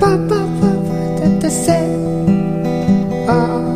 Papa, the same.